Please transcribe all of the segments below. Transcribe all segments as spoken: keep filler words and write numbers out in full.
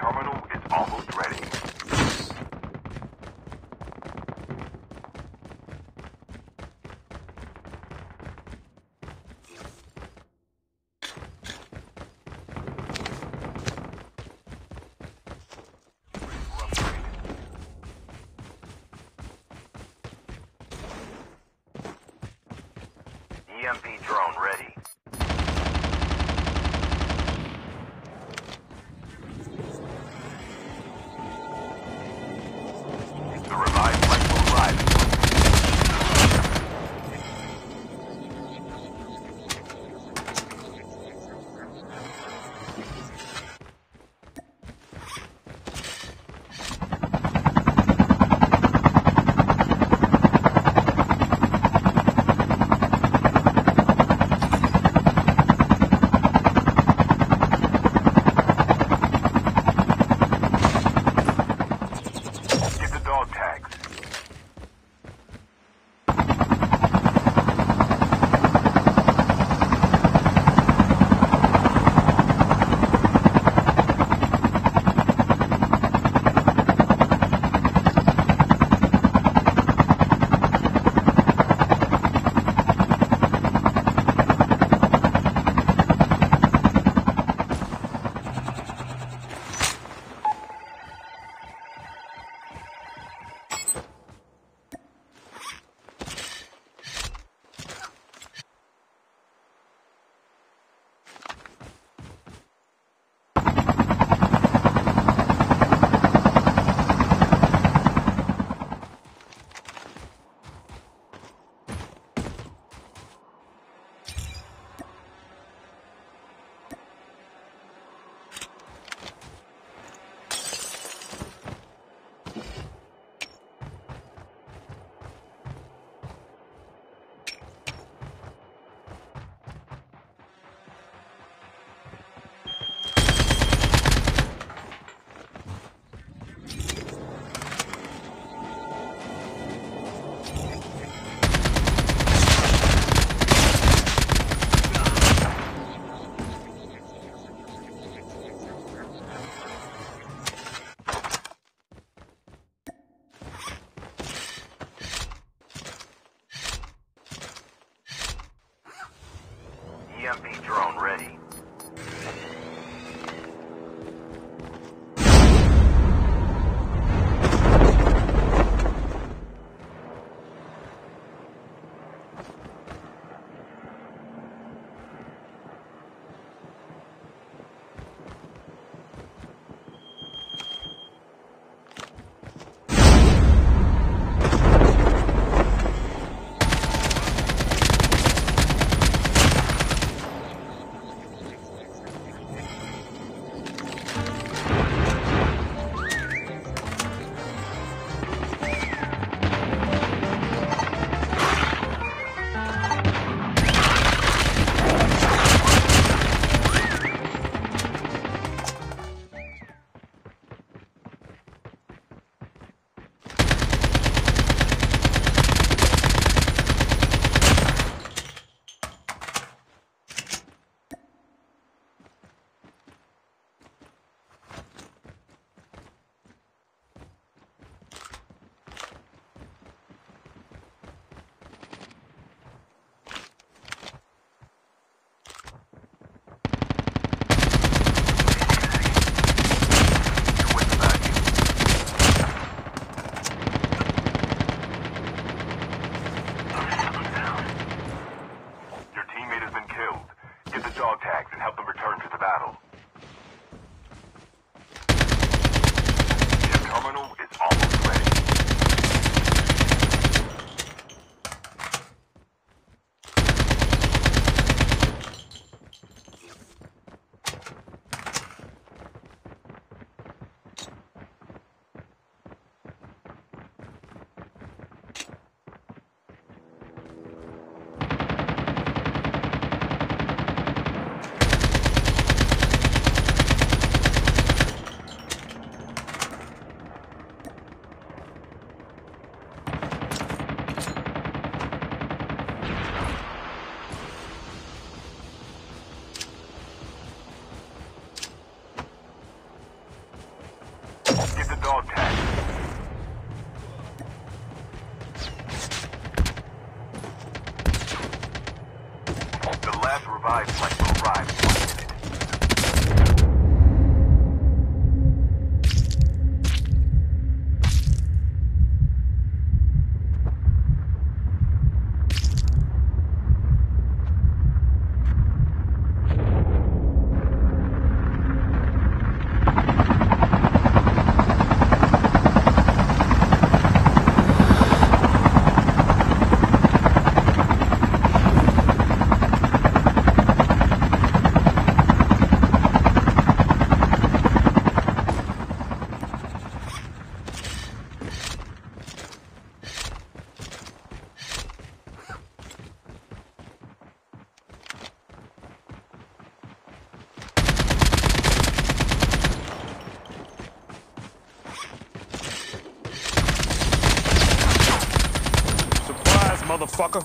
terminal is almost ready. E M P drone ready. The revived flight will arrive. motherfucker.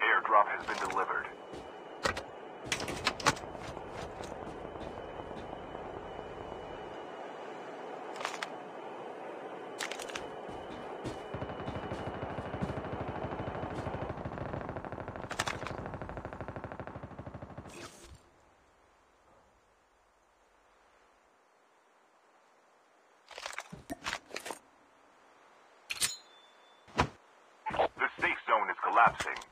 Airdrop has been delivered. Collapsing.